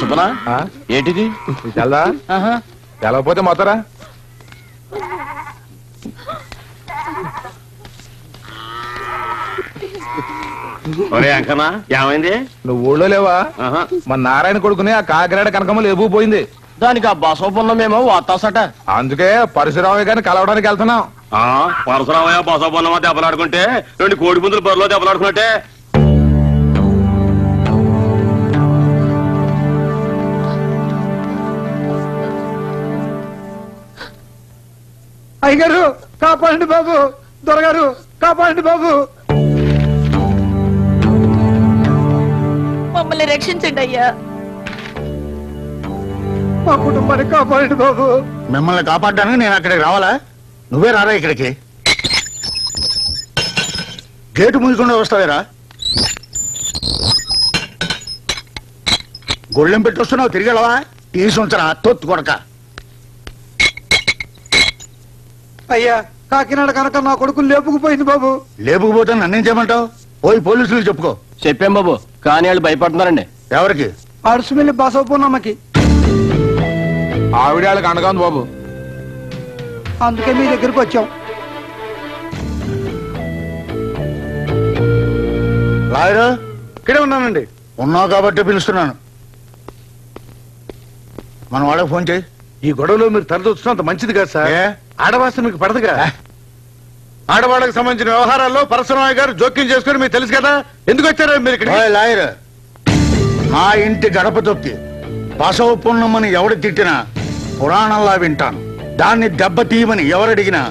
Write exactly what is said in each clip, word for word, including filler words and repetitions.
सुपना चलते मोतरा ఊళ్ళో లేవా మన నారాయణ కొడుకునే ఆ కాకినాడ కనకమలు ఎగిపోయింది దానికి ఆ బసవపన్నమేమో వాతాసట అందుకే పరశురామయ్య గారిని కలవడానికి వెళ్తున్నాం ఆ పరశురామయ్య బసవపన్నమ దెబ్బలాడుకుంటే రెండు కోడి పుంజులు బర్లో దెబ్బలాడుకున్నట్టే అయ్యగారు కాపాడండి బాబు దొరగారు కాపాడండి బాబు మమ్మల్ని రక్షించండి అయ్యా మా కుటుంబాన్ని కాపాడండి బాబు మిమ్మల్ని కాపాడడానికి నేను అక్కడికి రావాలా నువ్వే రారా ఇక్కడికి గేటు మూసుకుండా వస్తావేరా గొళ్ళెం పెట్టి వస్తున్నావు తిరిగెళ్ళవా తీసి ఉంచరా తొత్తు కొడక అయ్యా కాకినాడ కనుక నా కొడుకు లేపుకుపోయింది బాబు లేపుకుపోతే నన్నేం చేయమంటావు పోయి పోలీసులు చెప్పుకో చెప్పాం బాబు కానీ వాళ్ళు భయపడుతున్నారండి ఎవరికి అరుసుమిల్లి బసవపూర్ణమ్మకి ఆవిడ వాళ్ళకి అండగా ఉంది బాబు అందుకే మీ దగ్గరికి వచ్చాం లాయరు ఇక్కడే ఉన్నానండి ఉన్నావు కాబట్టి పిలుస్తున్నాను మనం వాళ్ళకి ఫోన్ చేయి ఈ గొడవలో మీరు తరదొచ్చు అంత మంచిది కాదు సార్ ఆడవాసం మీకు పడదుగా ఆడవాళ్ళకి సంబంధించిన వ్యవహారాల్లో పరశురామయ్య గారు జోక్యం చేసుకుని మీకు తెలుసు కదా ఎందుకు వచ్చారా మీరు ఇక్కడ లాయర్ మా ఇంటి గడప తొక్కి బసవ పున్నమ్మని ఎవడు తిట్టినా పురాణంలా వింటాను దాన్ని దెబ్బతీయమని ఎవరడిగినా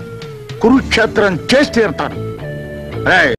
కురుక్షేత్రం చేసి తీరుతాను